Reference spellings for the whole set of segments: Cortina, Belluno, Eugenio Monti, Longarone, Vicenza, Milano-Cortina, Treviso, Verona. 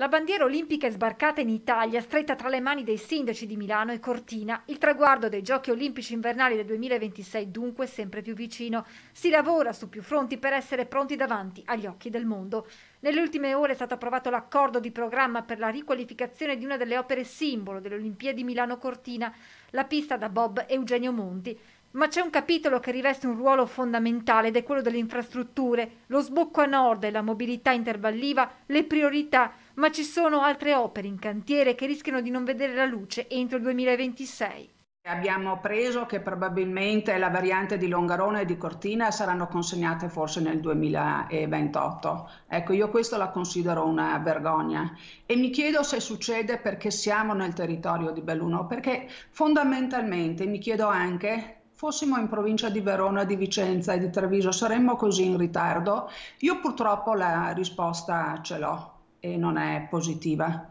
La bandiera olimpica è sbarcata in Italia, stretta tra le mani dei sindaci di Milano e Cortina. Il traguardo dei Giochi Olimpici Invernali del 2026 dunque è sempre più vicino. Si lavora su più fronti per essere pronti davanti agli occhi del mondo. Nelle ultime ore è stato approvato l'accordo di programma per la riqualificazione di una delle opere simbolo delle Olimpiadi Milano-Cortina, la pista da bob Eugenio Monti. Ma c'è un capitolo che riveste un ruolo fondamentale ed è quello delle infrastrutture, lo sbocco a nord e la mobilità intervalliva, le priorità, ma ci sono altre opere in cantiere che rischiano di non vedere la luce entro il 2026. Abbiamo appreso che probabilmente la variante di Longarone e di Cortina saranno consegnate forse nel 2028. Ecco, io questo la considero una vergogna e mi chiedo se succede perché siamo nel territorio di Belluno, perché fondamentalmente mi chiedo anche, fossimo in provincia di Verona, di Vicenza e di Treviso, saremmo così in ritardo? Io purtroppo la risposta ce l'ho e non è positiva.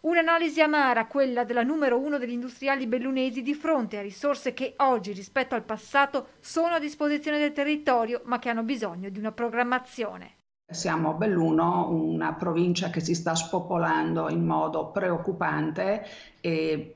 Un'analisi amara, quella della numero 1 degli industriali bellunesi di fronte a risorse che oggi rispetto al passato sono a disposizione del territorio ma che hanno bisogno di una programmazione. Siamo Belluno, una provincia che si sta spopolando in modo preoccupante e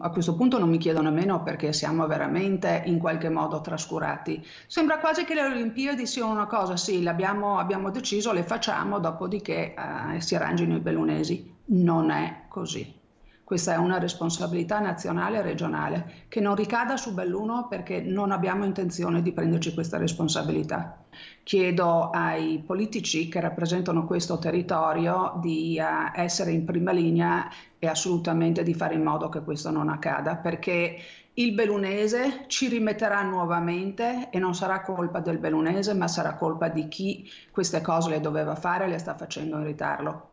a questo punto non mi chiedo nemmeno perché siamo veramente in qualche modo trascurati. Sembra quasi che le Olimpiadi siano una cosa, sì, abbiamo deciso, le facciamo, dopodiché si arrangino i bellunesi. Non è così. Questa è una responsabilità nazionale e regionale che non ricada su Belluno perché non abbiamo intenzione di prenderci questa responsabilità. Chiedo ai politici che rappresentano questo territorio di essere in prima linea e assolutamente di fare in modo che questo non accada, perché il bellunese ci rimetterà nuovamente e non sarà colpa del bellunese, ma sarà colpa di chi queste cose le doveva fare e le sta facendo in ritardo.